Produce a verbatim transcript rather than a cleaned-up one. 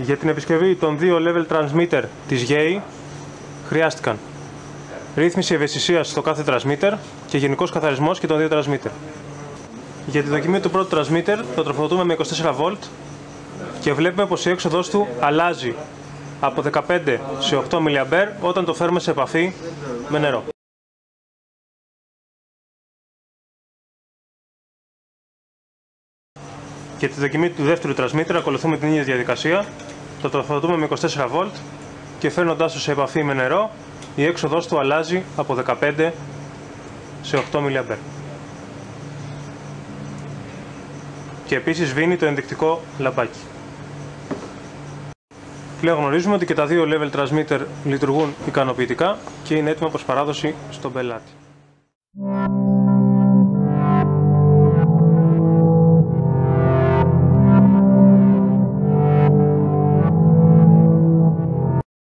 Για την επισκευή των δύο level transmitter της γιέι άι χρειάστηκαν ρύθμιση ευαισθησίας στο κάθε transmitter και γενικός καθαρισμός και των δύο transmitter. Για τη δοκιμή του πρώτου transmitter το τροφοδοτούμε με είκοσι τέσσερα βολτ και βλέπουμε πως η έξοδος του αλλάζει από δεκαπέντε σε οκτώ μιλιαμπέρ όταν το φέρουμε σε επαφή με νερό. Για τη δοκιμή του δεύτερου transmitter ακολουθούμε την ίδια διαδικασία. Το τροφοδοτούμε με είκοσι τέσσερα βολτ και φέρνοντάς το σε επαφή με νερό, η έξοδος του αλλάζει από δεκαπέντε σε οκτώ μιλιαμπέρ. Και επίσης βίνει το ενδεικτικό λαμπάκι. Πλέον γνωρίζουμε ότι και τα δύο level transmitter λειτουργούν ικανοποιητικά και είναι έτοιμα προς παράδοση στον πελάτη.